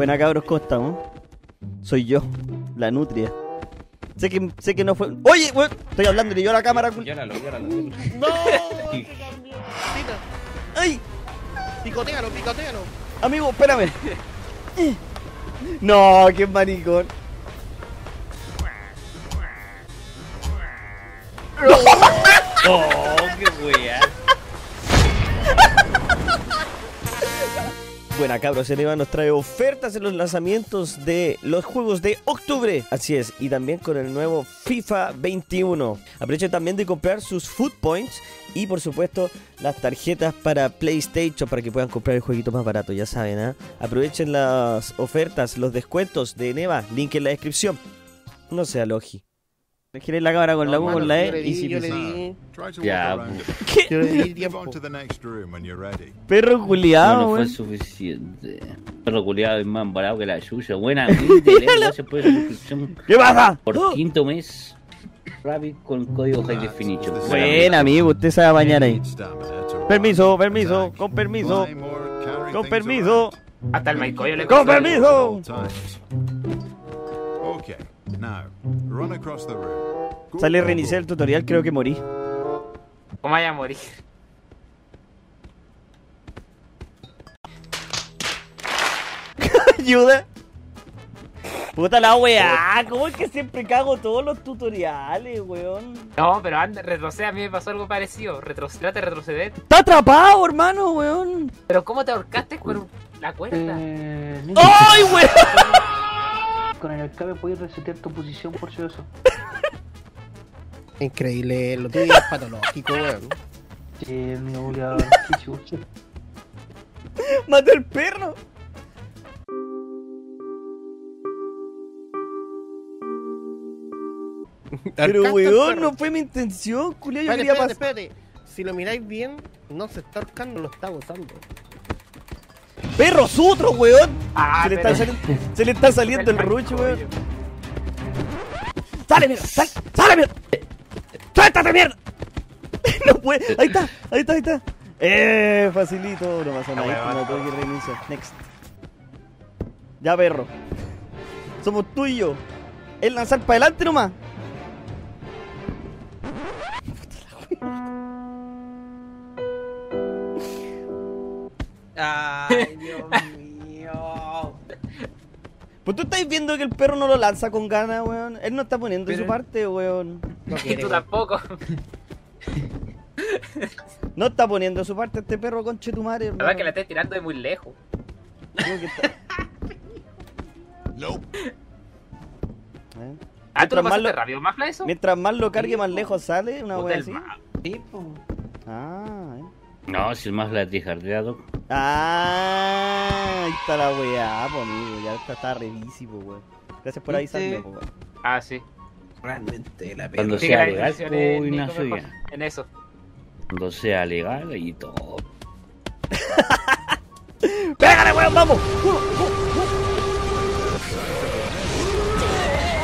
Buena cabros, ¿cómo estamos? Soy yo, la nutria. Sé que no fue... ¡Oye! Wey, estoy hablando y yo a la cámara... Llóralo. ¡No! ¡Ay! Picotealo. Amigo, espérame. No, qué maricón. ¡Oh, qué wea! Buena cabros, Eneba nos trae ofertas en los lanzamientos de los juegos de octubre. Así es, y también con el nuevo FIFA 21. Aprovechen también de comprar sus Food Points y por supuesto las tarjetas para PlayStation para que puedan comprar el jueguito más barato, ya saben, ¿eh? Aprovechen las ofertas, los descuentos de Eneba, link en la descripción. No sea logi. Me giré la cámara con no, la U, mano, con la E y si yo le di... Ya, ¿qué? Yo le di tiempo. Perro culiado, güey. No fue suficiente. Perro culiado es más barato que la suya. Buena, gracias por la suscripción. ¿Qué pasa? Por quinto mes, Rabbit con código High Definition. Buena, amigo, usted sabe mañana ahí. Permiso, con permiso. Hasta el Maicoyo le ¡con permiso! Ok. Now, run across the room. Sale reiniciar el tutorial, creo que morí. ¿Cómo vaya a morir? Ayuda. Puta la weá, ¿cómo es que siempre cago todos los tutoriales, weón? No, pero anda, retrocede, a mí me pasó algo parecido. Trate de retroceder. ¡Está atrapado, hermano, weón! ¿Pero cómo te ahorcaste con la cuerda? ¡Ay, weón! Con el alcalde puedes resetear tu posición por si eso. Increíble, lo tuyo es patológico, weón. Sí, mi abuela, qué chucha. ¡Mató el perro! Pero weón, no fue mi intención, culia, yo quería pasar. Espérate, si lo miráis bien, no se está ahorcando, lo está gozando. ¡Perro sutro, weón! Ah, se le está saliendo el rucho, weón. ¡Sale, mierda! ¡Sale, mierda! ¡Suéltate, mierda! No puede. Ahí está. Facilito. No pasa nada. No tengo que reiniciar. Next. Ya, perro. Somos tú y yo. Es lanzar para adelante nomás. Ay, Dios mío. Pues tú estás viendo que el perro no lo lanza con ganas, weón. Él no está poniendo de su parte, weón. No y tú tampoco. No está poniendo de su parte este perro, conche tu madre. La verdad es que la estás tirando de muy lejos. No. Ah, tú lo pasaste rápido, ¿más eso? Mientras más lo cargue, más lejos sale. Una wea así. Tipo. Ah, no, si más la trijardeado. Ah, ahí está la weá, po, amigo. Ya está revísimo, weón. Gracias por avisarme, weón. Ah, sí. Realmente la pena. Cuando sea legal, uy, no suya. En eso. Cuando sea legal y todo. ¡Pégale, weón! ¡Vamos!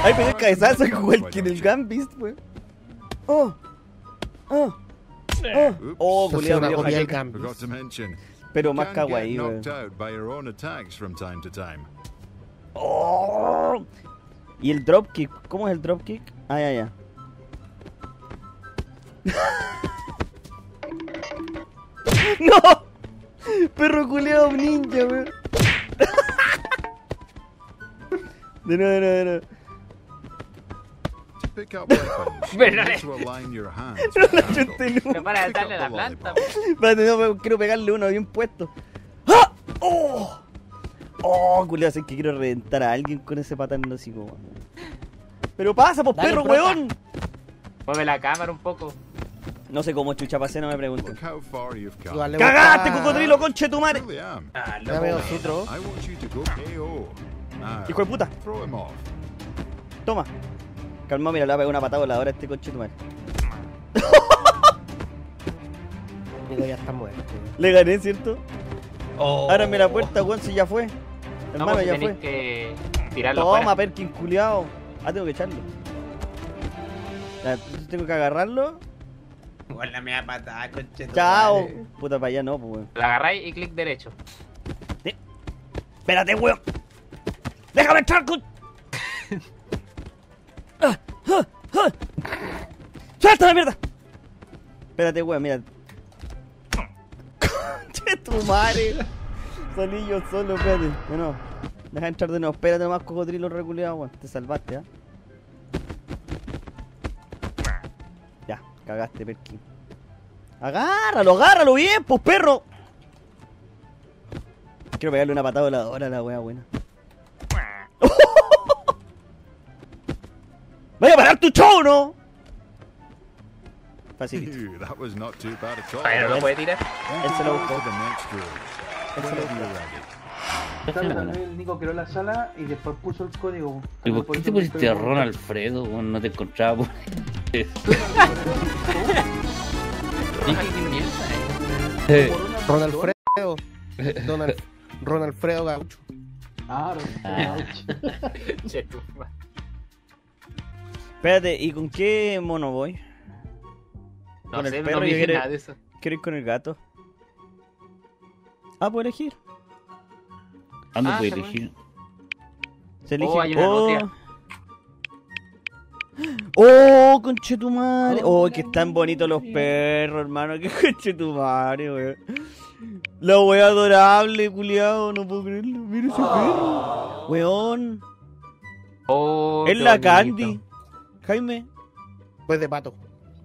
Ay, pero el cabezazo igual que en el Gambist, weón. Oh, culiao, me cogí el Gambist. Pero más kawaii, weón. Oh. Y el dropkick, ¿cómo es el dropkick? Ah, ya. ¡No! Perro culeado ninja, weón. De nuevo. No quiero pegarle uno bien puesto. ¡Ah! ¡Oh! Culiao, sé que quiero reventar a alguien con ese pata en el hocico. Pero pasa, pues perro, weón. Mueve la cámara un poco. No sé cómo chucha pasé, no me pregunten. ¡Cagaste, cocodrilo, conche tu madre! Ya veo otro. ¡Hijo de puta! Toma. Calma, mira, le va a pegar una patada voladora a este coche tu madre. Ya está muerto. Le gané, ¿cierto? Oh. Ábrame la puerta, weón, si ya fue. Hermano, no, ya fue. Que tirarlo. Toma, Perkin, culiao. Ah, tengo que echarlo. Tengo que agarrarlo. Igual la media patada, coche. Chao. Puta, para allá no, pues, weón. La agarráis y clic derecho. ¿Sí? Espérate, weón. ¡Déjame entrar con... ¡Suelta la mierda! Espérate, weón, mira. ¡Conche tu madre! Salí yo solo, espérate. No, deja entrar de nuevo. Espérate nomás, cocodrilo reculeado, weón. Te salvaste, ¿eh? Ya, cagaste, Perkin. ¡Agárralo, agárralo bien, pues, perro! Quiero pegarle una patada voladora a la wea buena. ¡Vaya a parar tu show, no! Facilito. Pero no puede tirar. Él se lo buscó. Él se lo buscó. El Nico creó la sala y después puso el código. ¿Y por qué te pusiste a Ron Alfredo? No te encontraba por eso. Ron Alfredo. Ron Alfredo Gaucho. Ah, Ron Gaucho. Espérate, ¿y con qué mono voy? No sé, no me dije nada de eso. ¿Quiero ir con el gato? Ah, ¿puedo elegir? Ah, no puedo elegir. Se elige... ¡Oh, conchetumare! ¡Oh, que están bonitos los perros, hermano! ¡Qué conchetumare, weón! La wea adorable, culiao, no puedo creerlo. ¡Mira ese perro! ¡Weón! ¡Oh, es la Candy! Jaime. Pues de pato.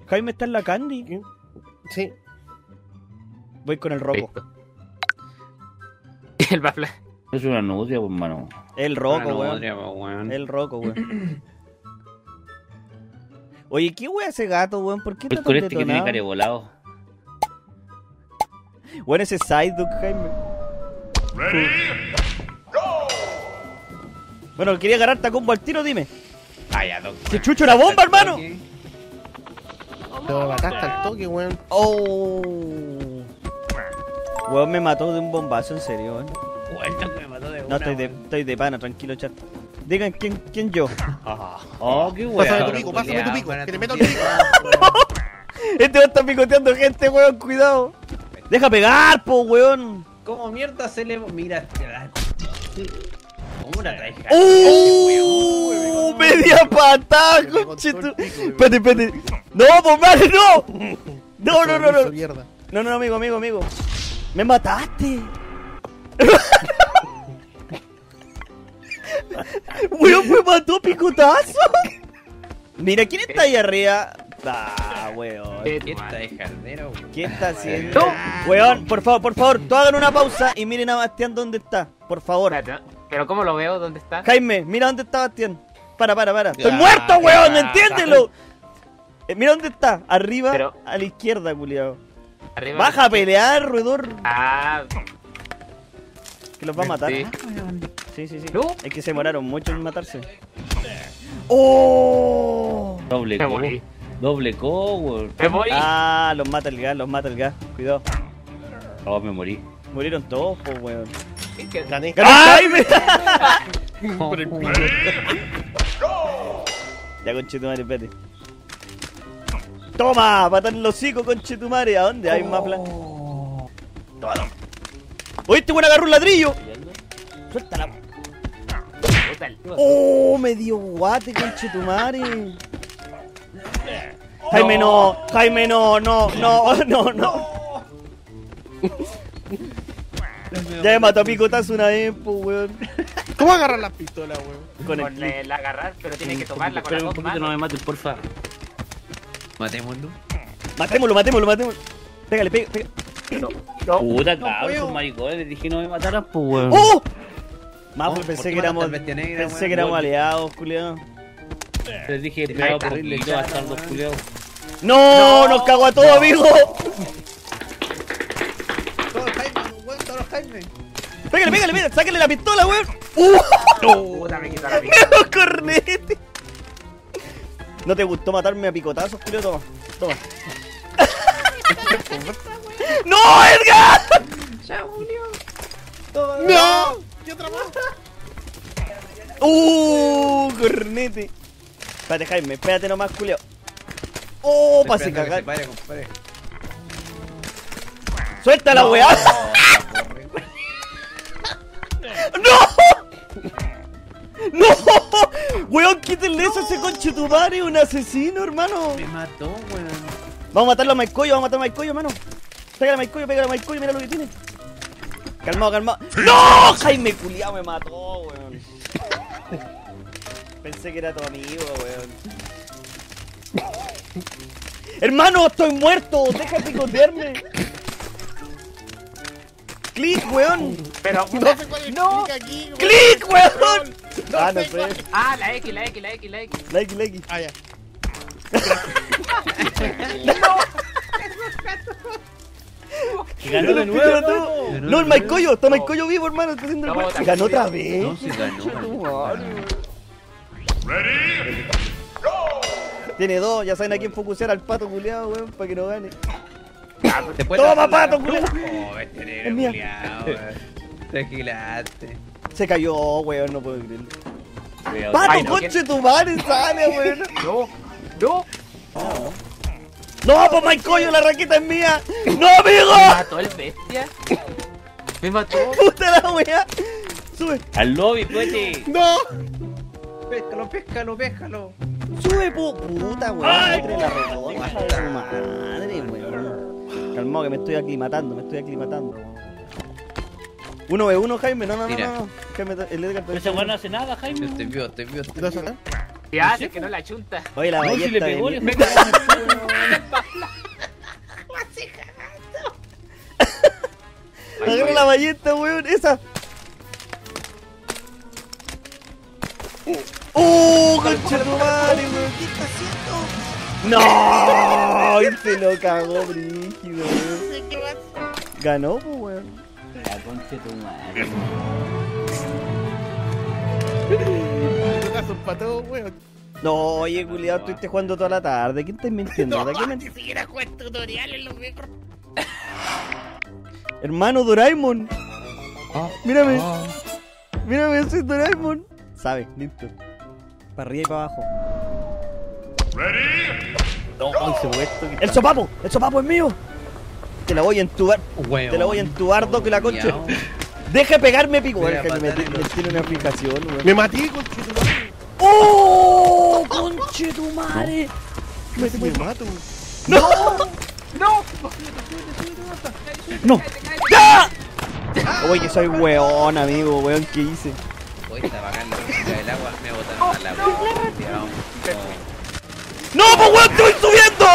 Jaime está en la Candy. Sí. Voy con el Rocco. El Bafla. Es una nudria, pues, mano. El Rocco, weón. El Rocco, weón. Oye, ¿qué weón ese gato, weón? ¿Por qué está tan detonado? Pues con este que tiene carevolado. Weón, ese Psyduck, Jaime. Ready, go. Bueno, quería agarrar Tacombo al tiro, dime. ¡Qué chucho la bomba, hermano! Te mataste al toque, weón. ¡Oh! Weón, me mató de un bombazo, en serio, weón. Me mató de una, no, estoy de pana, tranquilo, chat. Digan, ¿quién yo? ¡Oh, qué weón! Pásame tu pico, que te meto el pico. Este va a estar picoteando gente, weón, cuidado. ¡Deja pegar, po, weón! ¿Cómo mierda se le...? Mira, una traija. ¡Oh! ¡Media patada, conchetu! Espérate, espérate. ¡No, pues madre, no! No, no, no, no. No, no, amigo, amigo, amigo. ¡Me mataste! ¡Weón, me mató picotazo! Mira, ¿quién está ahí arriba? ¡Ah, weón! ¿Qué está de jardero, weón? ¿Qué está haciendo? Weón, por favor, todos hagan una pausa y miren a Bastián dónde está. Por favor. ¿Pero cómo lo veo? ¿Dónde está? Jaime, mira dónde está Bastián. Para. ¡Estoy muerto, weón! ¡Entiéndelo! Mira dónde está. Arriba, pero... a la izquierda, culiao. Arriba. Baja a pelear, roedor. Ah. Que los va a matar. Sí, sí. ¿No? Es que se demoraron mucho en matarse. ¡Oh! Doble co. Doble co, weón. Me morí. Ah, los mata el gas, Cuidado. Oh, me morí. Murieron todos, pues, weón. ¡Gané! ¡Jaime! Ya, conchetumare, espérate. ¡Toma! ¡Patar el hocico, conchetumare! ¿A dónde hay más plan? ¡Toma, toma! ¡Oíste, weón! ¡Agarró un ladrillo! ¡Suéltala! ¡Oh! ¡Me dio guate, conchetumare! ¡Jaime, no! ¡Jaime, no! ¡No! Ya me mató a picotazo una vez, po, weón. ¿Cómo agarrar las pistolas, weón? Con el agarrar, pero tienes que tomarla con la boca. Pero no me mates, porfa. Matémoslo. Matémoslo. Pégale, pégale. No. Puta, cabrón, maricón. Les dije no me mataras, po, weón. ¡Oh! Más, pues pensé que éramos... Pensé que éramos aliados, culiao. Les dije, pegado por el lito, bastardos, culiao. ¡No! ¡Nos cagó a todos, amigo! Pégale, sáquenle la pistola, weón. Dame quita la pistola. ¡Mira los cornetes! ¿No te gustó matarme a picotazos, culo? Toma. ¡No, Edgar! ¡Ya murió! ¡No! ¡Qué otra más! ¡Cornete! Espérate, Jaime, espérate nomás, culo. Pase cagar. ¡Suelta la weá! ¡No! Weón, quítenle eso a ese conchetumare, un asesino, hermano. Me mató, weón. Vamos a matarlo a Maicoyo, vamos a matar a Maicoyo, hermano. Pégale a Maicoyo, mira lo que tiene. Calmado, calmado. ¡No! Jaime culiao me mató, weón. Pensé que era tu amigo, weón. Hermano, estoy muerto, deja de picotearme. Click, weón. Pero no sé cuál es click aquí, weón. Click, weón. No sé cuál es. Ah, la X. Ah, ya. No. Ganó de nuevo, tú. No, el Maicoyo, está Maicoyo vivo, hermano, está haciendo el juego. Ganó otra vez. No se ganó. Ready. Go. Tiene dos, ya saben a quién focusear al pato culiado, weón, para que no gane. ¡Toma, pato, culiao! Es mía. Te gilaste. Se cayó, weón, no puedo creerlo. Cuidado. ¡Pato, ay, no, conche tu madre, sale, weón! ¡No! Oh. ¡No, por Maicoyo, la raqueta es mía! ¡No, amigo! ¿Me mató el bestia? ¡Me mató! ¡Puta la weá! ¡Sube! ¡Al lobby, coche! ¡No! ¡Péscalo! ¡Sube, puta, weón! ¡Ay, la redonda! ¡Su madre, weón! Calmado, que me estoy aclimatando. 1v1, Jaime, no. Jaime, el Edgar todavía. Ese weón no hace nada, Jaime. Yo te vio. ¿Qué hace? ¿Qué hace? Que no la chunta. Oye, la ballesta. Si le pegó, le pegó. Agarra la ballesta, weón. Esa. Conchetumare, weón. ¿Qué está haciendo? No, se lo cagó brígido, weón. Ganó, pues, weón. La concha tu madre. No, oye, culiado, estuviste jugando toda la tarde. ¿Quién te mintiendo? No, ni siquiera juegas tutoriales, lo mejor. Hermano Doraemon. Mírame. Mírame, soy Doraemon. Sabes, listo. Para arriba y para abajo. Ready. No, el sopapo es mío. Te la voy a entubar, weón. Te la voy a entubar, que la concha. Weón. Deja pegarme, pico. Me tiene una aplicación, weón. Me maté, conchetumare. ¡Oh! ¡Conchetumare! Me mato. ¡No! ¡No! ¡Ya! Oye, soy weón, amigo, weón, ¿qué hice? Oye, está bacán la música del agua, me botaron al agua. ¡No, pues weón, estoy subiendo!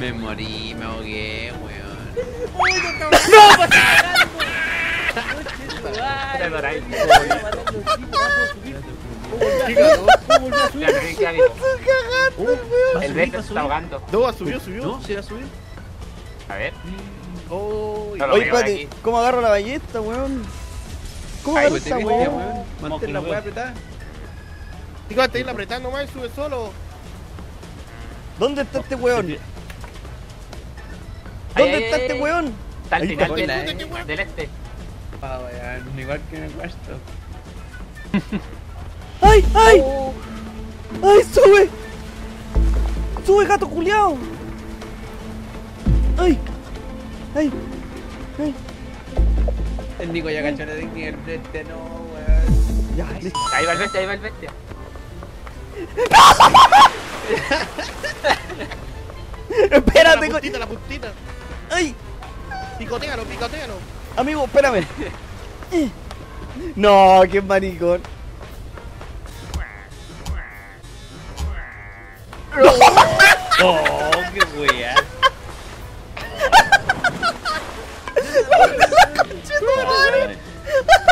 Me morí, me ahogué, weón. ¡No, pues! El Vector se está ahogando. No, subió. No, se ha subido. A ver. Oye, espérate, ¿cómo agarro la ballesta, weón? ¿Cómo agarro esa weón? Mantén la weá apretada. Tico, te ir apretando más y sube solo. ¿Dónde está este weón? ¿Dónde está este weón? Está al final del este. Ah, weón, igual que en el cuarto. ¡Ay! Oh. ¡Ay, sube! ¡Sube, gato culiao! ¡Ay! El Nico ya cachó la de frente, no, weón. Ya, listo. Ahí va el bestia. Espérate, la puntita. Ay. Picotealo. Amigo, espérame. No, qué maricón. Oh, qué wea.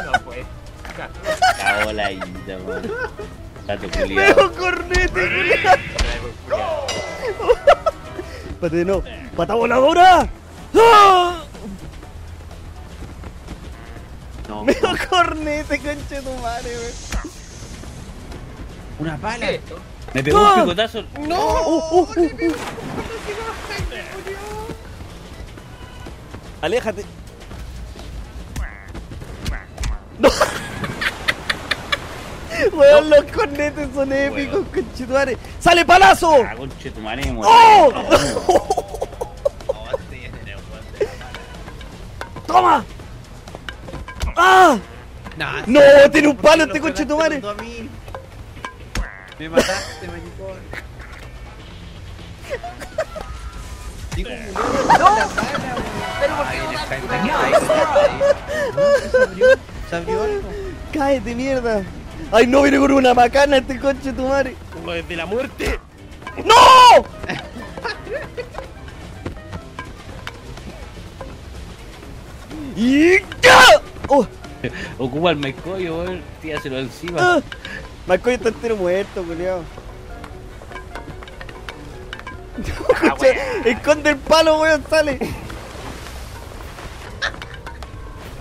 No fue. Cagó la guita, man. Pero cornete, Pate, no. ¡Pata voladora! ¡Ah! No. Meo cornete, conchetumare, wey. Una pala. Me pegó un picotazo. ¡No! ¡Aléjate! ¡No! Weón, los cornetes son épicos, conchetumare. ¡Sale palazo! Ah, conchetumare, me muero. ¡Oh! ¡Toma! ¡Ah! ¡No! ¡Tiene un palo este conchetumare! Me mataste, maricón. Digo, no, la pana, pero por qué no. Se abrió algo. Cállate, mierda. Ay, no, viene con una macana este coche, tu madre. Como desde la muerte. ¡No! ¡Oh! Ocupa el Macoyo, weón. Tíaselo encima. Macoyo está entero muerto, culiao. Ah, esconde el palo, weón, sale.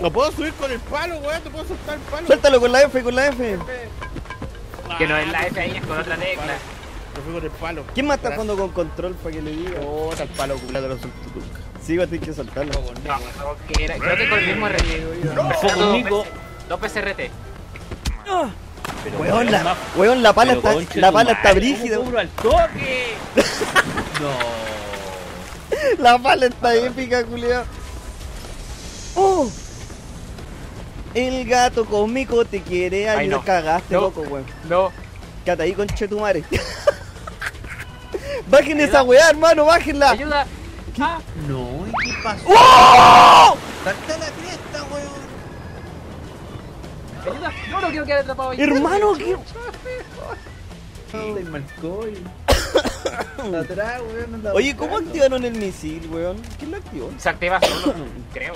No puedo subir con el palo, weón, te puedo soltar el palo. Suéltalo con la F, con la F. Que no es la F ahí, es con otra tecla. Yo fui con el palo. ¿Quién más está jugando con control para que le diga? Oh, está el palo, culiao, te lo suelto tú. Sí, voy a tener que soltarlo. No, que era. Creo que con el mismo RT. No, dos PCRT. Weón, la pala está. La pala está brígida. Al toque. No. La pala está épica, culiao. ¡Oh! El gato cósmico te quiere ayudar. Cagaste, loco, weón. No. Cata ahí, conchetumare. Bajen esa weá, hermano, bájenla. Ayuda. ¿Qué? Ah, no, ¿y qué pasó? ¡Oh! ¡Salta la cresta, weón! Ayuda, yo no quiero quedar atrapado ahí. Hermano, ¿qué? El Malcoy. Atrás, weón. Oye, ¿cómo activaron el misil, weón? ¿Quién lo activó? Se activa solo, creo.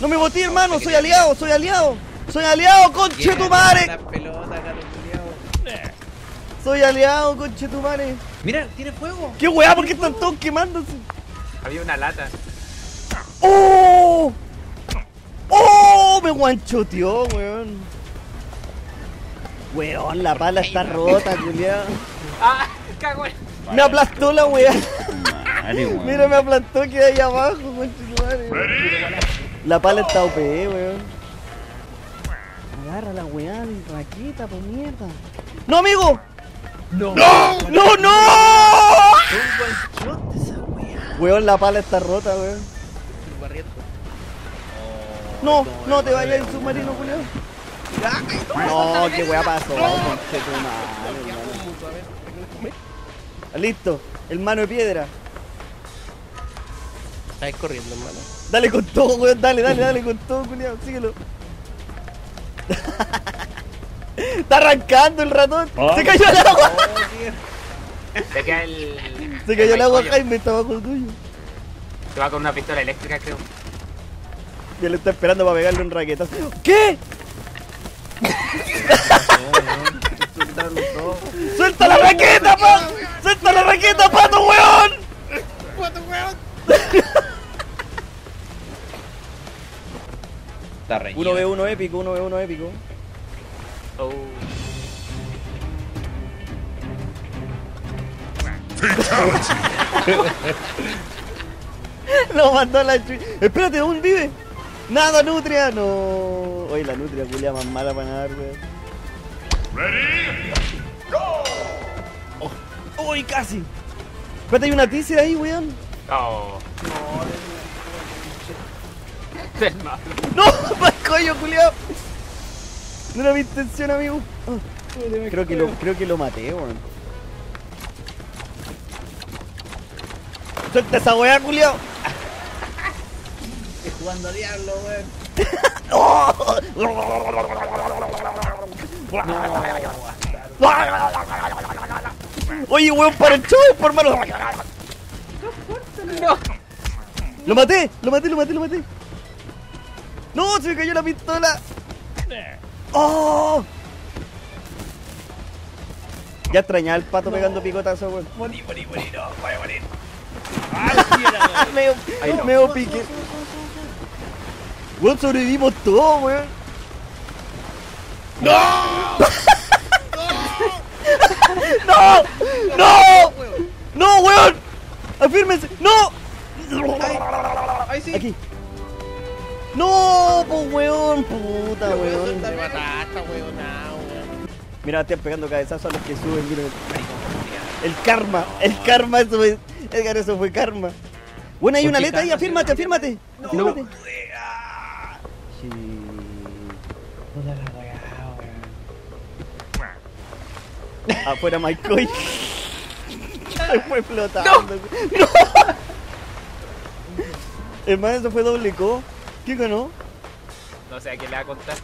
No me boté, hermano. Soy aliado, soy aliado. Soy aliado, conchetumare. Soy aliado, conchetumare. Mira, tiene fuego. ¿Qué weá? ¿Por qué están todos quemándose? Había una lata. ¡Oh! ¡Oh! Me guanchoteó, weón. Weón, la pala está rota, culiao. ¡Ah! ¡Cagón! Me aplastó la weá. Mira, me aplastó, que hay abajo, weón. La pala está OP, weón. Agarra la weá, mi raqueta, por mierda. ¡No, amigo! ¡No! ¡No! ¡No, no! Un guanchote esa weá. Weón, la pala está rota, weón. No, no te vayas el submarino, culiao. No, qué weá pasó. Listo, el mano de piedra. Estás corriendo, hermano. Dale con todo, weón, dale con todo, culiao, síguelo. Está arrancando el ratón. Se cayó el agua. Se cayó el agua, Jaime, está bajo el tuyo. Se va con una pistola eléctrica, creo. Ya lo está esperando para pegarle un raquetazo. ¿Qué? ¡Suelta la raqueta, pato! ¡Suelta la raqueta, pato, weón! ¡Pato, weón! Está reñido. 1v1 épico, 1v1 épico. Oh. Lo mandó la chucha. Espérate, ¿dónde vive? Nada, nutria, no. Oye, la nutria culia más mala para nadar, weón. Ready, go. Oh, uy, casi. Espérate, hay una tiza ahí, weón. No. No, Malcoyo, culiao. No era mi intención, amigo. Creo que lo maté, weón. Suelta esa weá, culiao. Jugando a diablo, weón. Oye, weón, para el show, por hermano. No. Lo maté. No, se me cayó la pistola. Oh. Ya extrañaba el pato pegando picotazo, weón. Morí, no, voy a morir. Meo pique. Weón, sobrevivimos todos, weón. ¡No! ¡No! ¡No! ¡No, weón! ¡Afírmense! ¡No! Ahí sí. Aquí. ¡No! Pues weón, puta weón. Me mataste, weón. Mira, estoy pegando cabezazos a los que suben, mira. El karma, eso fue. Edgar, eso fue karma. Bueno, hay una aleta ahí, afírmate, afírmate. No, afírmate. No. Sí. Puta la weá, weón. Afuera Maicoy. Se fue flotando. ¡No! Hermano, eso fue doble co. ¿Quién ganó? No sé a quién le va a contar.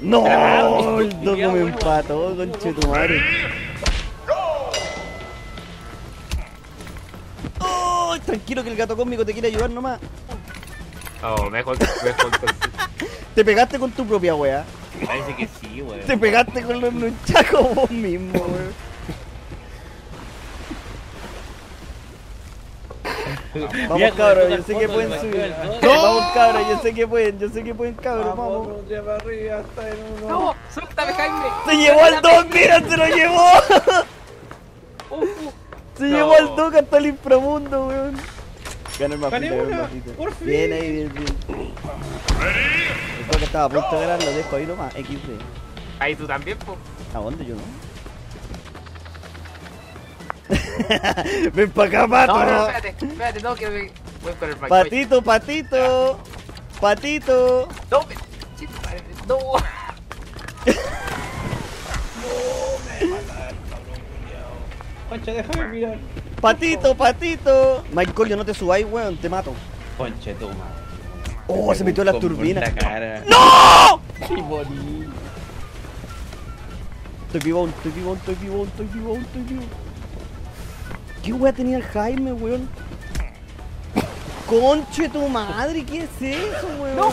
¡No! El doble me empató, conchetumare. ¡Oh! Tranquilo que el gato cósmico te quiere ayudar nomás. Oh, mejor te pegaste con tu propia wea. Parece que sí, weón. Te pegaste con los nunchacos vos mismo, weón. Vamos cabros, yo sé que pueden subir. Vamos cabros, yo sé que pueden cabros, vamos. No, suéltame Jaime. Se llevó al Doc, mira, se lo llevó. Se llevó al Doc hasta el inframundo, weón. Gana el mafito. Por fin. Bien ahí, bien. El Doc estaba a punto de ganar, lo dejo ahí nomás, X. Ahí tú también, po. ¿A dónde yo no? Ven pa' acá, pato. No, no, espérate, no, que voy con el patito, patito. No, me... No. No, me mata el cabrón, culiao. Pancho, déjame mirar. Patito. Michael, yo no te subáis, weón, te mato. Ponche, toma. Oh, se metió en las turbinas. ¡No! ¡Qué bonito! Estoy vivón. ¿Qué wea tenía el Jaime, weón? Conche tu madre, ¿qué es eso, weón? No.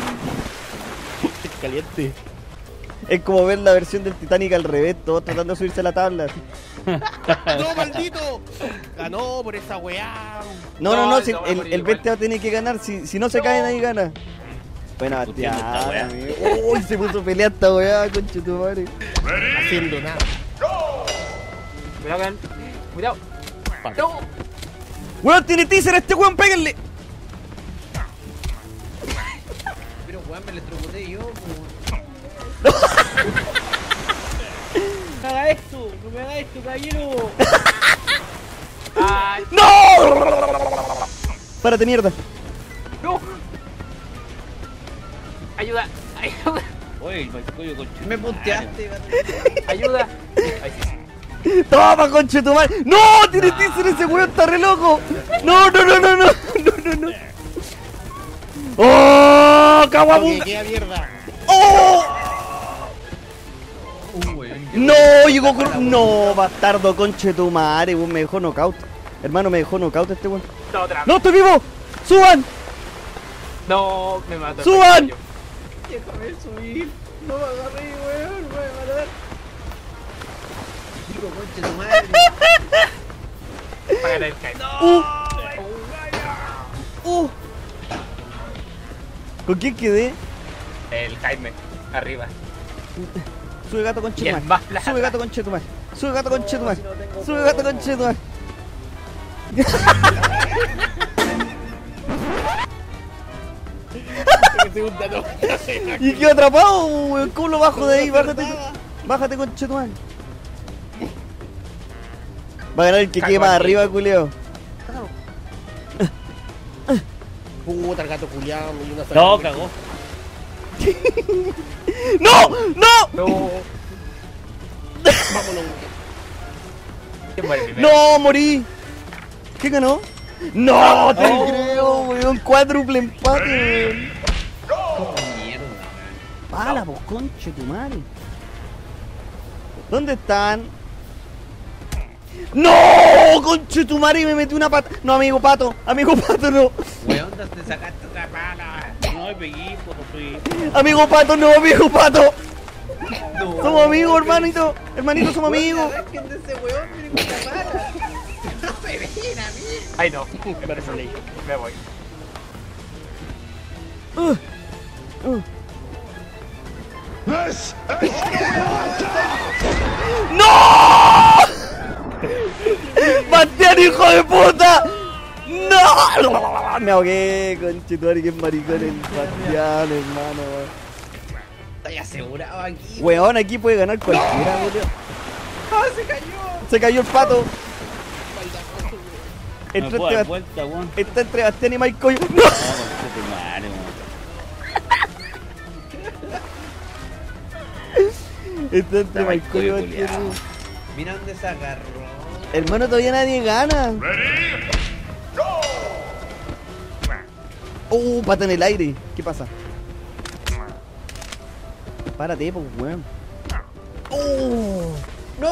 Es caliente. Es como ver la versión del Titanic al revés, todos tratando de subirse a la tabla. ¡No, maldito! Ganó por esa weá. No, si el bestia tiene que ganar, si no se cae nadie gana. Buena bateada, amigo. Uy, se puso pelea esta weá, conche tu madre. Haciendo nada. Cuidado, Gan. Cuidado. ¡No! ¡Weón, tiene teaser este weón! ¡Péguenle! Pero weón, me le trocoté yo, weón. ¡No! ¡Caga esto! ¡No me hagas esto, caballero! ¡Ay! ¡No! ¡Párate, mierda! ¡No! ¡Ayuda! ¡Ayuda! ¡Oye, el conchito! ¡Me punteaste! ¡Ayuda! ¡Ay, sí! Toma, conchetumar. No, tiene teaser ese weón, está re loco. No. Oh, caguabunda. Oh. No, llegó con... No, bastardo, conchetumare, me dejó knockout. Hermano, me dejó knockout este weón. No, estoy vivo. Suban. No, me mató. Suban. Déjame subir. No me agarré, weón, me voy a matar. ¿Con quién quedé? El Jaime, arriba. Sube gato con Chetumar. Sube gato con Chetumar. Y quedó atrapado, el culo bajo de ahí. Bájate con Chetumar. Va a ganar el que quede más arriba, culeo. Puta, el gato culiado. No, cagó. ¡No! Vámonos. ¡No, morí! ¿Quién ganó? ¡No, te creo, weón! ¡Cuádruple empate, weón! ¡Mierda! ¡Pala, vos, conche tu madre! ¿Dónde están? ¡No! ¡Conchetumare! Me metí una pata. No, amigo pato, no. Weón, te sacaste otra pala. No, pegué, puto, Amigo pato, no. No, somos amigos, hermanito. Hermanito, somos amigos. Ay, no. Me voy. ¡No! panteón, hijo de puta. ¡No! Me ahogué, conchetuari, que maricón el panteón, hermano. Estoy asegurado aquí. Weón, aquí puede ganar cualquiera, weón. ¡Ah, se cayó! Se cayó el pato. Está entre Bastián y Mike Coyo. ¡No! Está entre Mike Coyo y Bastián. Mira dónde se agarró. Hermano, todavía nadie gana. Ready, go. Pata en el aire. ¿Qué pasa? Párate, pues, weón.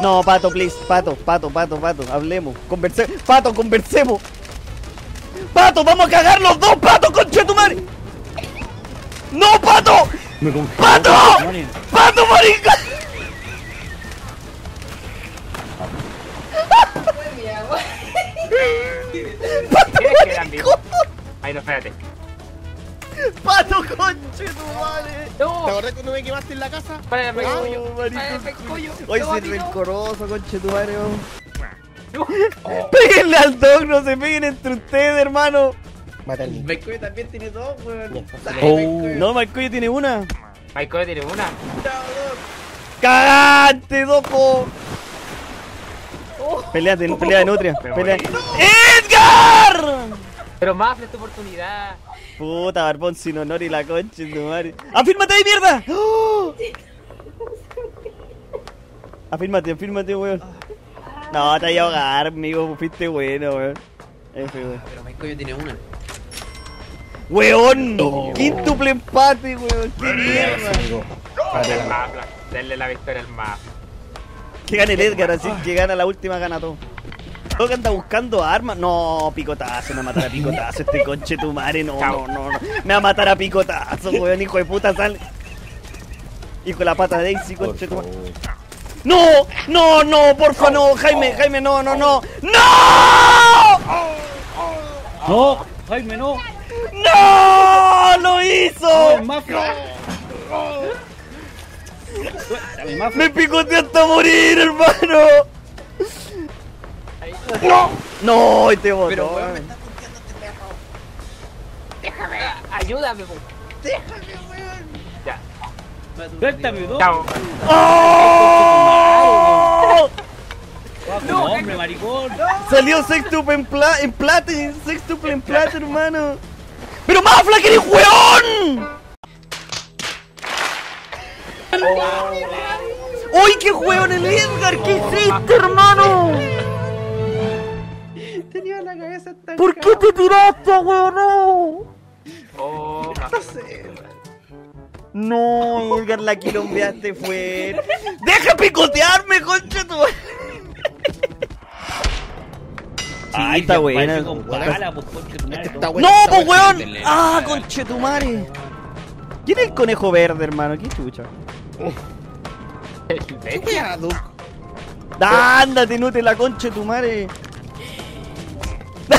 No, pato, please. Pato. Hablemos. Conversemos. Pato, conversemos. Pato, vamos a cagar los dos, pato, conchetumare. No, pato. Me congeló. Pato. Pato, marica. Pato, ahí no, espérate. Pato, conchetumare. No. ¿Te acordás cuando me quemaste en la casa? Para el pescoyo. Hoy se rencoroso, conchetumare. Péguenle al dog, no se peguen entre ustedes, hermano. Mátale. Maicoyo también tiene dos, weón. No, Maicoyo tiene una. Maicoyo tiene una. ¡Cagante, doco! Pelea de nutria. Pelea. ¡Edgar! Pero Mafle es tu oportunidad. Puta, barbón sin honor y la concha de tu madre. ¡Afírmate ahí, mierda! ¡Oh! Afírmate, weón. No, te voy a ahogar, amigo. Fuiste bueno, weón. Pero Maicoyo tiene una. ¡Weón! No. ¡Quíntuple empate, weón! ¡Qué mierda! Denle la victoria al Mafle. Que gane el Edgar, así que gana la última, gana todo. Todo que anda buscando armas. No, picotazo, me va a matar a picotazo este conche tu madre. No. Me va a matar a picotazo, weón, hijo de puta, sal. Hijo de la pata de Daisy, conche tu madre. No, porfa, no, Jaime, no. No, Jaime, no. No, lo hizo. Me picoteó hasta morir, hermano. No, y te botó. Pero weón, me está puteando este perro. Déjame, ayúdame, weón. Déjame, weón. Ya. Suéltame, ¿no? Chao. No, hombre, maricón. Salió sextuple en plata, hermano. Pero Mafla, que eres weón. ¡Uy, qué hueón el Edgar! ¿Qué hiciste, hermano? Tenía la cabeza estancada. ¿Por qué te tiraste, hueón? No, Edgar, la quilombeaste fuera. ¡Deja picotearme, concha tu! Ay, está buena. ¡No, pues, hueón! ¡Ah, concha tu madre! ¿Quién es el conejo verde, hermano? ¿Qué chucha? ¿Qué peado? ¡Ándate, no te la conche tu madre! ¡No!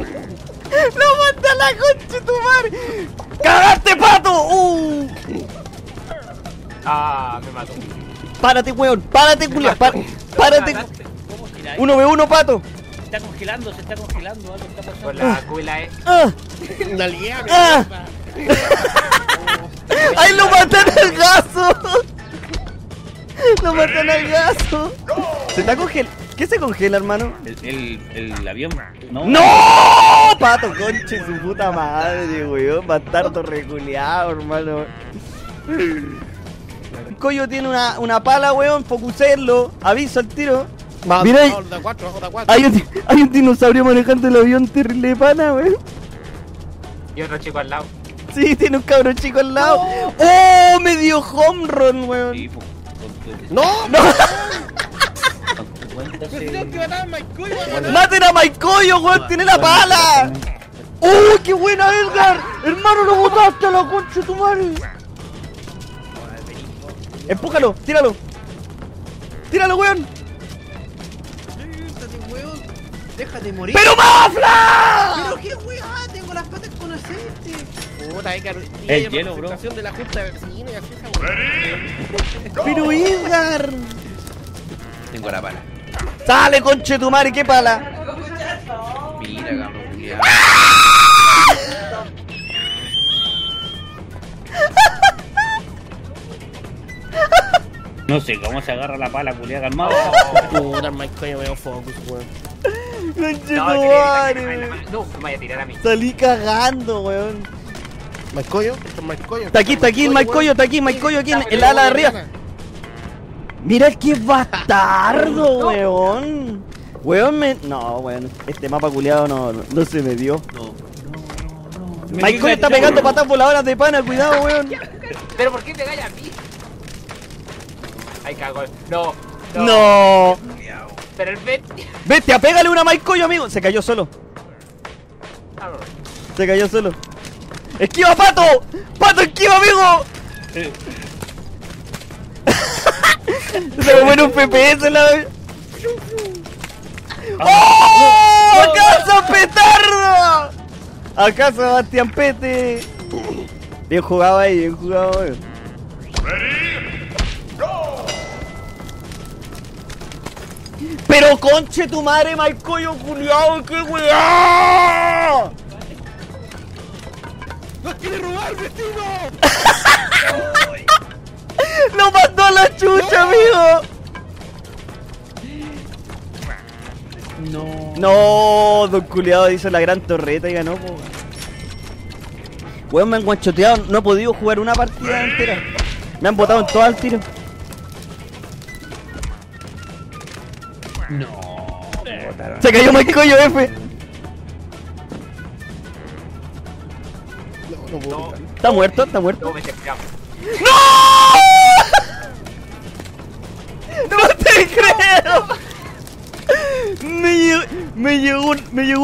¡No mata la conche tu madre! ¡Cagaste, pato! ¡Ah, me mató! ¡Párate, weón! ¡Párate, culia! ¡Párate! 1v1, pato. Se está congelando, algo está pasando. Con la cuela, la lié, ¡Ay, lo matan al gaso! ¡Lo matan al gaso! Se está congelando. ¿Qué se congela, hermano? El avión. ¡No! Pato, conche, su puta madre, weón. Bastardo reculeado, hermano. Coyo tiene una pala, weón. Focuserlo. Aviso al tiro. Mira, hay un dinosaurio manejando el avión, terrible pana, weón. Y otro chico al lado. Sí, tiene un cabro chico al lado. ¡Oh! Me dio home run, weón. Sí, ¡No! ¡Maten a Maicoyo, weón! ¡Tiene la pala! ¡Oh, qué buena, Edgar! ¡Hermano, lo botaste a la concha tu madre! ¡Empújalo! ¡Tíralo, weón! ¡Déjate morir! ¡Pero Mafla! ¡Pero qué weá! ¡Tengo las patas con aceite! ¡Puta, hay que el hielo, bro! De la justa de vecino y así esa. ¡Pero Edgar! Tengo la pala. Sale, conchetumare, qué pala. Mira, cabrón, culiao. No sé cómo se agarra la pala, culiao, calmado. Puta, me veo focus, weón. Conchetumare. No, me vaya a tirar a mí. Salí cagando, weón. Maicoyo, esto es Maicoyo. Está aquí, Maicoyo, está aquí, Maicoyo, aquí en el ala de arriba. Mira el que es bastardo, weón. Weón me... No, weón, este mapa culiado no se me dio. No. Maicoyo está pegando patas voladoras de pana, cuidado, weón. Pero ¿por qué te callas a mí? Ay, cagón. No. Pero el bestia. Bestia, pégale una Maicoyo, amigo. Se cayó solo. ¡Esquiva, Pato! ¡Pato, esquiva, amigo! Se me muere un FPS en la... ¡Oh! ¡Acaso, petardo! ¡Acaso, Bastián Pete! Bien jugado ahí, bien jugado, weón. ¡Pero conche tu madre, Maicoyo culiao! ¡Qué weá! ¡No quiere robar, vecino! ¡Lo mandó a la chucha, amigo! No, don culiado hizo la gran torreta y ganó, po. Weón, me han guanchoteado, no he podido jugar una partida entera. Me han botado en todo el tiro. No, se cayó Maicoyo, F. No. ¿Está muerto? ¿Está muerto? ¡No! ¡No te creo! Me llegó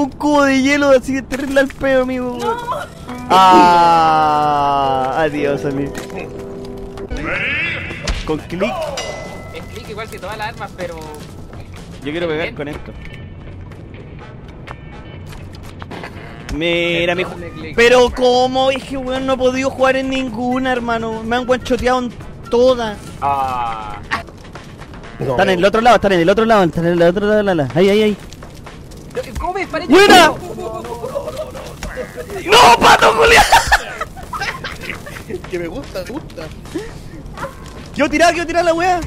un cubo de hielo así de terrible al peo, amigo. No. Ah, adiós, amigo. Con clic. Es clic igual que todas las armas, pero... Yo quiero pegar con esto. Mira, mijo. Pero como es que, weón, no he podido jugar en ninguna, hermano. Me han guanchoteado en todas. Están en el otro lado, están en el otro lado. Ahí. ¿Cómo me parece? ¡Buena! ¡No, Pato, Julián! Que me gusta. Quiero tirar la weá.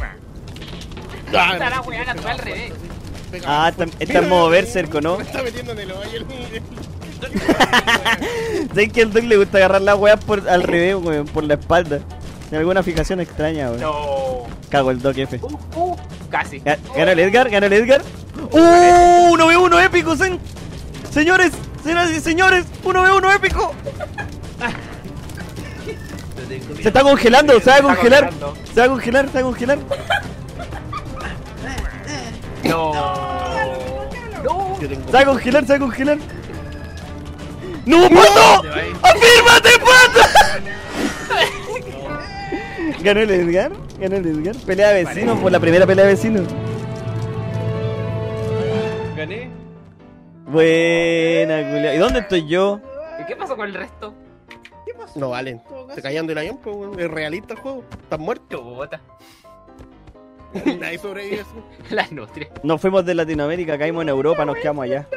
Está la weá natural al revés. Ah, está en modo berserco, ¿no? Me está metiendo en el hoyo. Sé que al Doc le gusta agarrar las weas al revés, weón, por la espalda. Tiene alguna fijación extraña, weón. No. Cago el Doc, F. Casi. Gana el Edgar. ¡1v1 épico, señores! ¡Señoras y señores! ¡1v1 épico! Se está congelando, se va a congelar. No. Se va a congelar. ¡No, Pato! ¡Afírmate, Pato! Ganó el Edgar. Pelea de vecinos, por la primera pelea de vecinos. ¿Gané? Buena, culia. ¿Y dónde estoy yo? ¿Y qué pasó con el resto? ¿Qué pasó? No valen. Se caían del avión, pues, weón. Es realista el juego. Estás muerto, bota. Nadie sobrevive eso. La industria. Nos fuimos de Latinoamérica, caímos en Europa, nos quedamos allá.